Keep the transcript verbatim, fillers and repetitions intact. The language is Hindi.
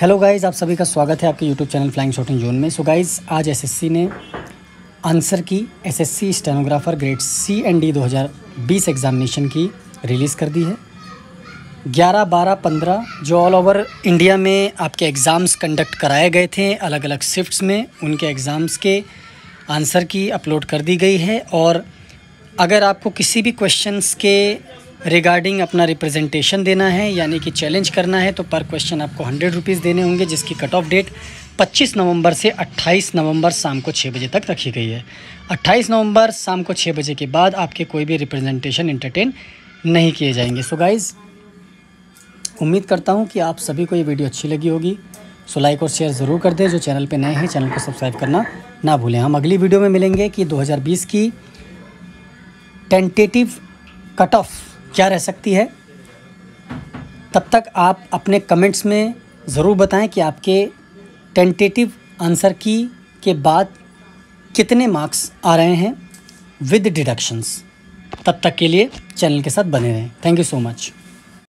हेलो गाइज़, आप सभी का स्वागत है आपके YouTube channel flying shooting zone में। सो so गाइज़, आज एसएससी ने answer key SSC stenographer grade C and D दो हज़ार बीस एग्जामिनेशन की रिलीज़ कर दी है। ग्यारह, बारह, पंद्रह जो ऑल ओवर इंडिया में आपके एग्ज़ाम्स कंडक्ट कराए गए थे अलग अलग शिफ्ट्स में, उनके एग्ज़ाम्स के आंसर की अपलोड कर दी गई है। और अगर आपको किसी भी क्वेश्चंस के रिगार्डिंग अपना रिप्रेजेंटेशन देना है, यानी कि चैलेंज करना है, तो पर क्वेश्चन आपको हंड्रेड रुपीज़ देने होंगे, जिसकी कट ऑफ डेट पच्चीस नवंबर से अट्ठाईस नवंबर शाम को छह बजे तक रखी गई है। अट्ठाईस नवंबर शाम को छह बजे के बाद आपके कोई भी रिप्रेजेंटेशन एंटरटेन नहीं किए जाएंगे। सो गाइज़, उम्मीद करता हूँ कि आप सभी को ये वीडियो अच्छी लगी होगी। सो लाइक और शेयर ज़रूर कर दें। जो चैनल पर नए हैं, चैनल को सब्सक्राइब करना ना भूलें। हम अगली वीडियो में मिलेंगे कि दो हज़ार बीस की टेंटेटिव कट ऑफ क्या रह सकती है। तब तक आप अपने कमेंट्स में ज़रूर बताएं कि आपके टेंटेटिव आंसर की के बाद कितने मार्क्स आ रहे हैं विद डिडक्शंस। तब तक के लिए चैनल के साथ बने रहें। Thank you so much.